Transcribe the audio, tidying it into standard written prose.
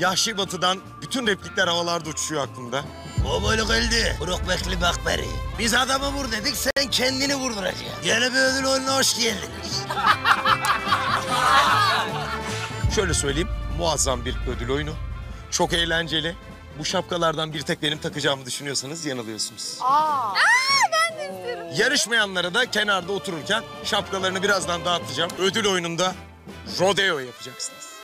Yahşi Batı'dan bütün replikler havalarda uçuşuyor aklımda. O böyle geldi. Burak Bekli Bakberi. Biz adamı vur dedik, sen kendini vurduracaksın. Yeni bir ödül oyununa hoş geldiniz. Şöyle söyleyeyim, muazzam bir ödül oyunu. Çok eğlenceli. Bu şapkalardan bir tek benim takacağımı düşünüyorsanız yanılıyorsunuz. Aa, ben de isterim. Yarışmayanlara da kenarda otururken şapkalarını birazdan dağıtacağım. Ödül oyununda rodeo yapacaksınız.